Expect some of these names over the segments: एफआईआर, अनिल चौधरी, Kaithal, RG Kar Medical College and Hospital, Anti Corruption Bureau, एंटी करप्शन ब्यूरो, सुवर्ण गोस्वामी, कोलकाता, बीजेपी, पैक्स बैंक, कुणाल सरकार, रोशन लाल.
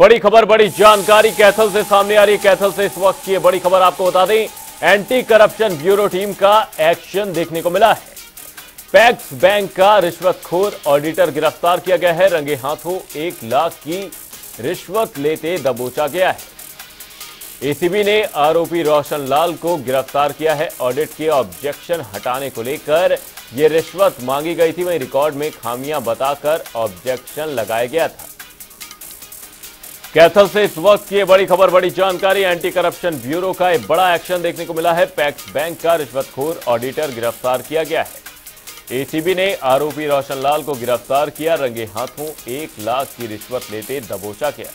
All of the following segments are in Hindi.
बड़ी खबर बड़ी जानकारी कैथल से सामने आ रही है। कैथल से इस वक्त की बड़ी खबर आपको बता दें, एंटी करप्शन ब्यूरो टीम का एक्शन देखने को मिला है। पैक्स बैंक का रिश्वतखोर ऑडिटर गिरफ्तार किया गया है। रंगे हाथों 1 लाख की रिश्वत लेते दबोचा गया है। एसीबी ने आरोपी रोशन लाल को गिरफ्तार किया है। ऑडिट के ऑब्जेक्शन हटाने को लेकर यह रिश्वत मांगी गई थी, वहीं रिकॉर्ड में खामियां बताकर ऑब्जेक्शन लगाया गया था। कैथल से इस वक्त की बड़ी खबर बड़ी जानकारी, एंटी करप्शन ब्यूरो का एक बड़ा एक्शन देखने को मिला है। पैक्स बैंक का रिश्वतखोर ऑडिटर गिरफ्तार किया गया है। एसीबी ने आरोपी रोशन लाल को गिरफ्तार किया। रंगे हाथों 1 लाख की रिश्वत लेते दबोचा गया।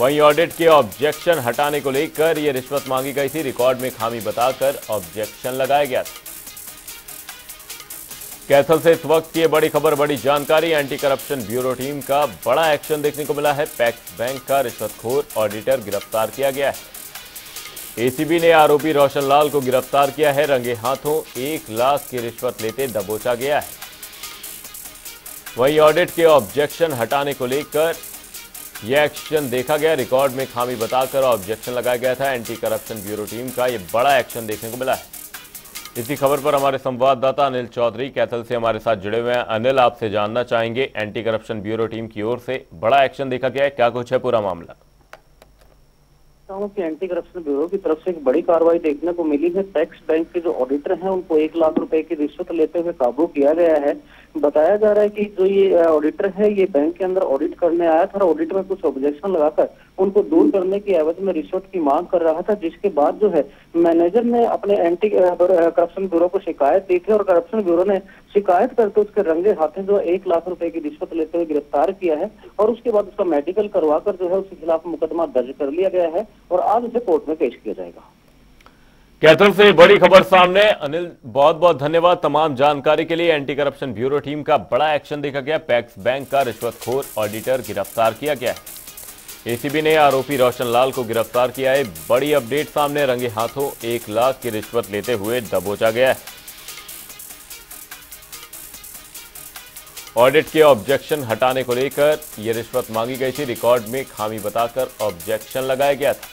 वहीं ऑडिट के ऑब्जेक्शन हटाने को लेकर यह रिश्वत मांगी गई थी, रिकॉर्ड में खामी बताकर ऑब्जेक्शन लगाया गया था। कैथल से इस वक्त की बड़ी खबर बड़ी जानकारी, एंटी करप्शन ब्यूरो टीम का बड़ा एक्शन देखने को मिला है। पैक्स बैंक का रिश्वतखोर ऑडिटर गिरफ्तार किया गया है। एसीबी ने आरोपी रोशन लाल को गिरफ्तार किया है। रंगे हाथों 1 लाख की रिश्वत लेते दबोचा गया है। वहीं ऑडिट के ऑब्जेक्शन हटाने को लेकर यह एक्शन देखा गया, रिकॉर्ड में खामी बताकर ऑब्जेक्शन लगाया गया था। एंटी करप्शन ब्यूरो टीम का यह बड़ा एक्शन देखने को मिला है। इसी खबर पर हमारे संवाददाता अनिल चौधरी कैथल से हमारे साथ जुड़े हुए हैं। अनिल, आपसे जानना चाहेंगे, एंटी करप्शन ब्यूरो टीम की ओर से बड़ा एक्शन देखा गया है, क्या कुछ है पूरा मामला? एंटी करप्शन ब्यूरो की तरफ से एक बड़ी कार्रवाई देखने को मिली है। पैक्स बैंक के जो ऑडिटर हैं उनको 1 लाख रुपए की रिश्वत लेते हुए काबू किया गया है। बताया जा रहा है कि जो ये ऑडिटर है ये बैंक के अंदर ऑडिट करने आया था और ऑडिट में कुछ ऑब्जेक्शन लगाकर उनको दूर करने की एवज में रिश्वत की मांग कर रहा था, जिसके बाद जो है मैनेजर ने अपने एंटी करप्शन ब्यूरो को शिकायत दी थी और करप्शन ब्यूरो ने शिकायत करके उसके रंगे हाथों जो 1 लाख रुपए की रिश्वत लेते हुए गिरफ्तार किया है और उसके बाद उसका मेडिकल करवाकर जो है उसके खिलाफ मुकदमा दर्ज कर लिया गया है और आज उसे कोर्ट में पेश किया जाएगा। कैथल से बड़ी खबर सामने। अनिल, बहुत बहुत धन्यवाद तमाम जानकारी के लिए। एंटी करप्शन ब्यूरो टीम का बड़ा एक्शन देखा गया, पैक्स बैंक का रिश्वतखोर ऑडिटर गिरफ्तार किया गया है। एसीबी ने आरोपी रोशन लाल को गिरफ्तार किया है। बड़ी अपडेट सामने, रंगे हाथों 1 लाख की रिश्वत लेते हुए दबोचा गया है। ऑडिट के ऑब्जेक्शन हटाने को लेकर यह रिश्वत मांगी गई थी, रिकॉर्ड में खामी बताकर ऑब्जेक्शन लगाया गया था।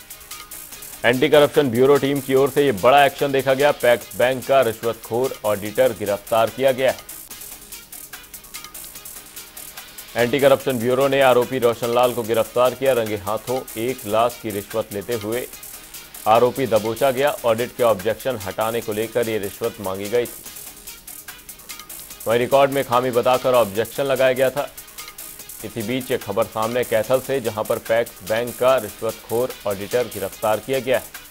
एंटी करप्शन ब्यूरो टीम की ओर से यह बड़ा एक्शन देखा गया, पैक्स बैंक का रिश्वतखोर ऑडिटर गिरफ्तार किया गया है। एंटी करप्शन ब्यूरो ने आरोपी रोशन लाल को गिरफ्तार किया। रंगे हाथों 1 लाख की रिश्वत लेते हुए आरोपी दबोचा गया। ऑडिट के ऑब्जेक्शन हटाने को लेकर यह रिश्वत मांगी गई थी, वहीं रिकॉर्ड में खामी बताकर ऑब्जेक्शन लगाया गया था। इसी बीच एक खबर सामने कैथल से, जहां पर पैक्स बैंक का रिश्वतखोर ऑडिटर गिरफ्तार किया गया है।